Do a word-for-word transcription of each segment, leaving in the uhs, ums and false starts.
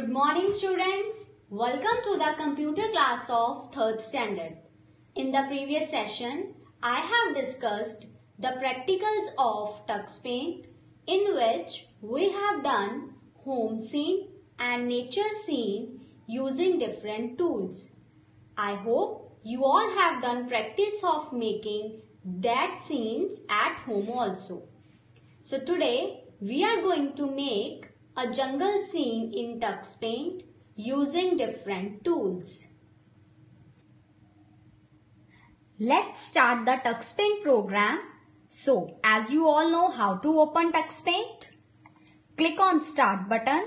Good morning students. Welcome to the computer class of third standard. In the previous session, I have discussed the practicals of Tux Paint, in which we have done home scene and nature scene using different tools. I hope you all have done practice of making that scenes at home also. So today we are going to make a jungle scene in Tux Paint using different tools. Let's start the Tux Paint program. So, as you all know how to open Tux Paint, click on Start button,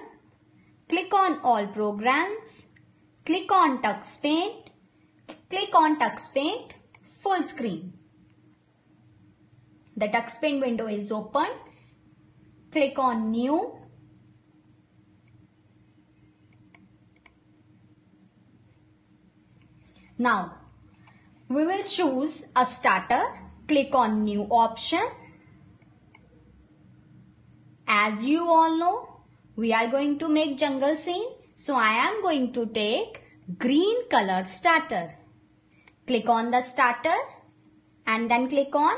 click on All Programs, click on Tux Paint, click on Tux Paint Full Screen. The Tux Paint window is open. Click on New. Now, we will choose a starter. Click on New option. As you all know, we are going to make jungle scene. So, I am going to take green color starter. Click on the starter and then click on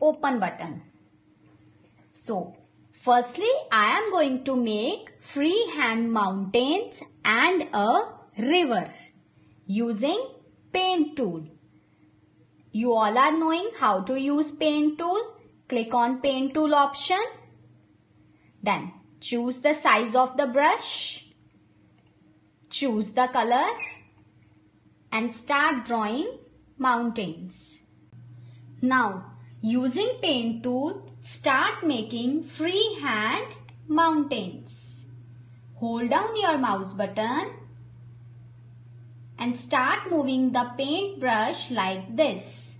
Open button. So, firstly, I am going to make freehand mountains and a river using paint tool. You all are knowing how to use paint tool. Click on paint tool option. Then choose the size of the brush. Choose the color and start drawing mountains. Now using paint tool, start making freehand mountains. Hold down your mouse button and start moving the paintbrush like this.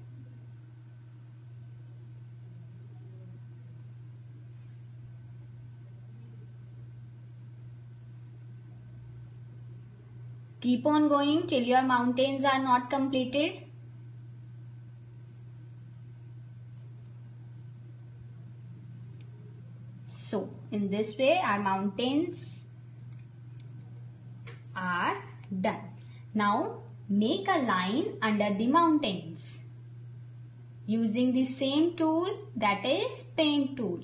Keep on going till your mountains are not completed. So, in this way our mountains are done. Now, make a line under the mountains using the same tool, that is paint tool.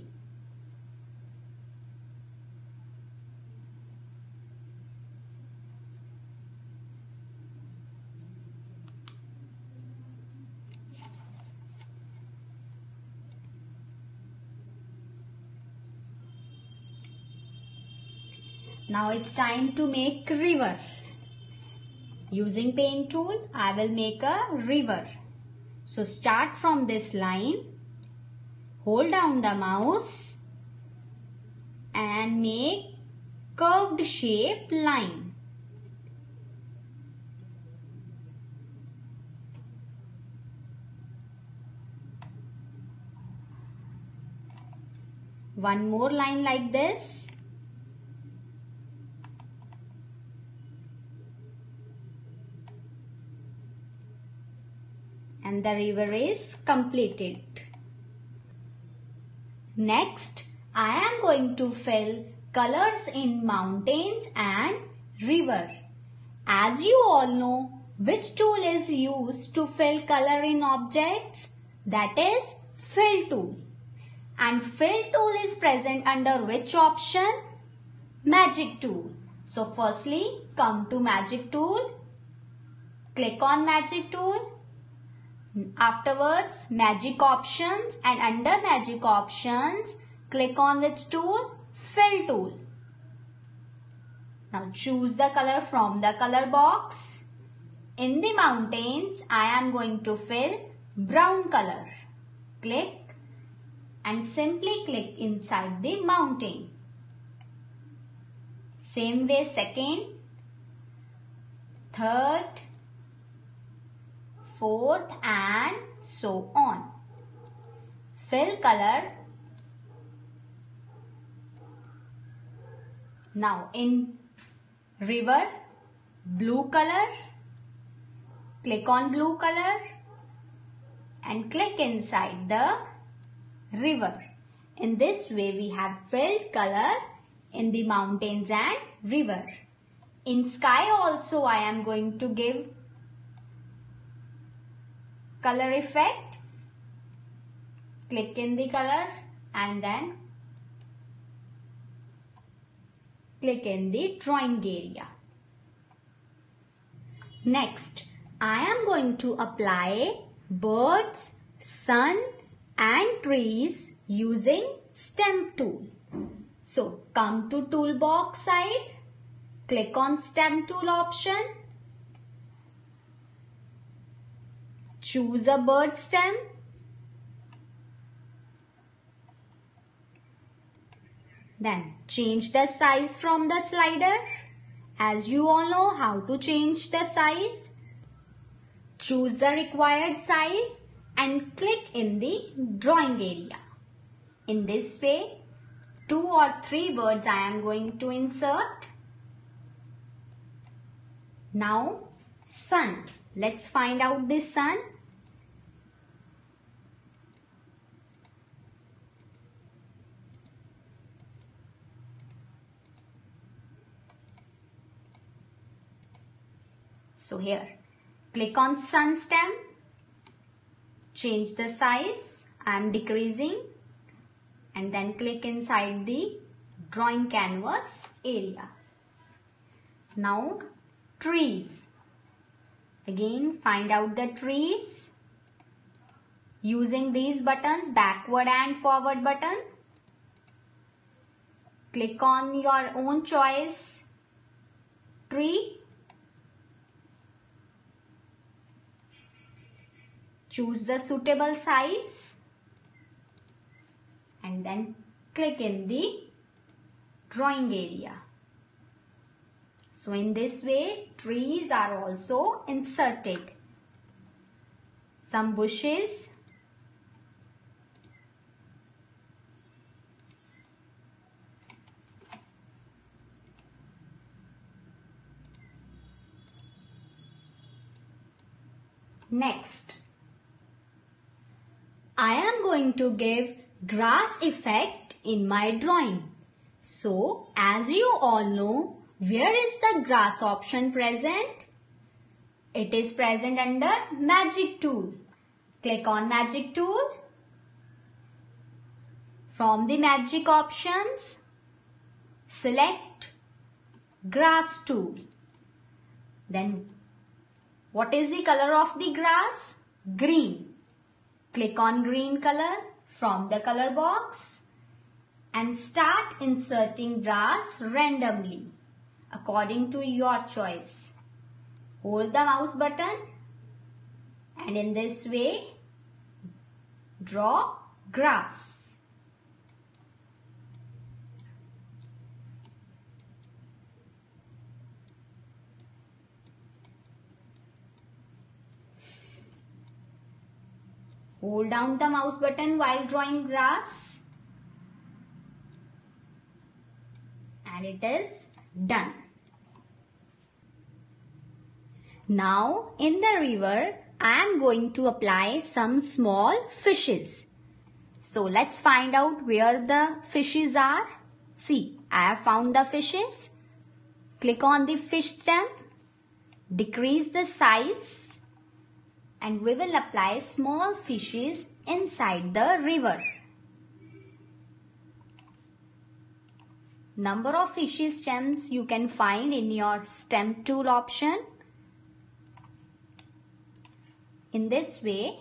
Now it's time to make river. Using paint tool, I will make a river. So start from this line. Hold down the mouse and make curved shape line. One more line like this. And the river is completed. Next, I am going to fill colors in mountains and river. As you all know, which tool is used to fill color in objects? That is fill tool. And fill tool is present under which option? Magic tool. So firstly, come to magic tool. Click on magic tool. Afterwards, magic options, and under magic options, click on which tool? Fill tool. Now choose the color from the color box. In the mountains, I am going to fill brown color. Click and simply click inside the mountain. Same way, second, third, fourth and so on. Fill color. Now in river, blue color. Click on blue color and click inside the river. In this way we have filled color in the mountains and river. In sky also I am going to give color effect. Click in the color and then click in the drawing area. Next, I am going to apply birds, sun and trees using stem tool. So, come to toolbox side, click on stem tool option, choose a bird stem, then change the size from the slider. As you all know how to change the size, choose the required size and click in the drawing area. In this way, two or three birds I am going to insert. Now, sun. Let's find out the sun. So here, click on sun stem, change the size, I am decreasing, and then click inside the drawing canvas area. Now trees, again find out the trees using these buttons, backward and forward button. Click on your own choice tree. Choose the suitable size and then click in the drawing area. So in this way, trees are also inserted. Some bushes. Next, I am going to give grass effect in my drawing. So, as you all know, where is the grass option present? It is present under magic tool. Click on magic tool. From the magic options, select grass tool. Then, what is the color of the grass? Green. Click on green color from the color box and start inserting grass randomly according to your choice. Hold the mouse button and in this way draw grass. Hold down the mouse button while drawing grass and it is done. Now in the river I am going to apply some small fishes. So let's find out where the fishes are. See, I have found the fishes. Click on the fish stem, decrease the size, and we will apply small fishes inside the river. Number of fishes stems you can find in your stem tool option. In this way,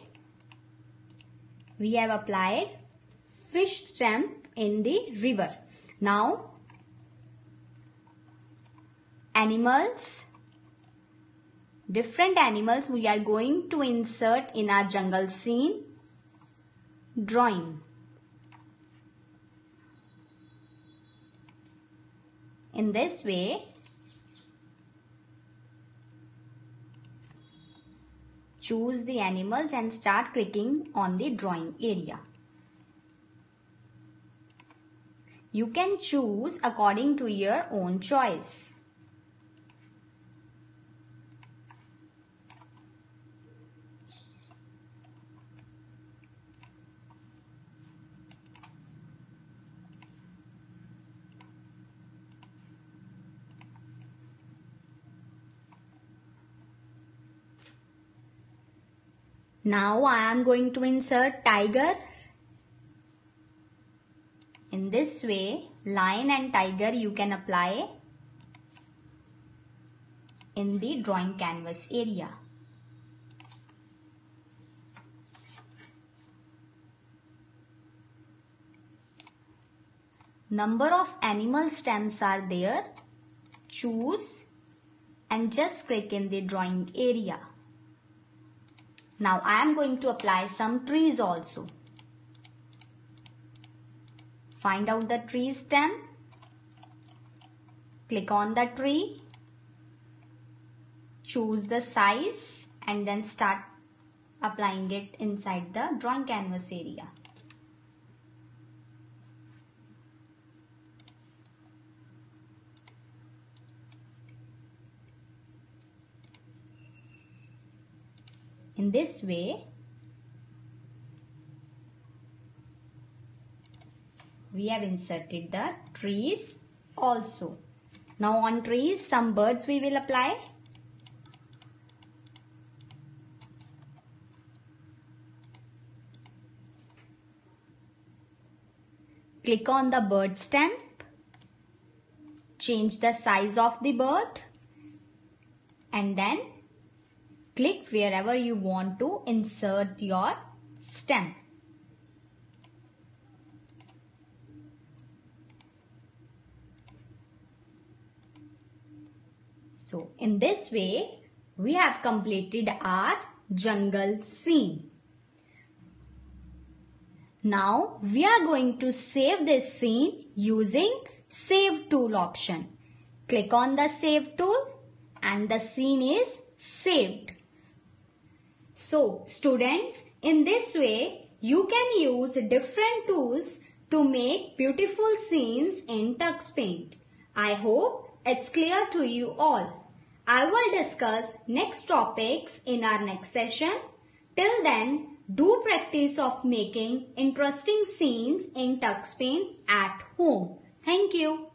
we have applied fish stem in the river. Now, animals. Different animals we are going to insert in our jungle scene drawing. In this way, choose the animals and start clicking on the drawing area. You can choose according to your own choice. Now I am going to insert tiger. In this way, lion and tiger you can apply in the drawing canvas area. Number of animal stems are there. Choose and just click in the drawing area. Now I am going to apply some trees also. Find out the tree stem. Click on the tree. Choose the size and then start applying it inside the drawing canvas area. In this way, we have inserted the trees also. Now on trees, some birds we will apply. Click on the bird stamp. Change the size of the bird. And then click wherever you want to insert your stem. So in this way, we have completed our jungle scene. Now we are going to save this scene using Save Tool option. Click on the Save Tool and the scene is saved. So students, in this way, you can use different tools to make beautiful scenes in Tux Paint. I hope it's clear to you all. I will discuss next topics in our next session. Till then, do practice of making interesting scenes in Tux Paint at home. Thank you.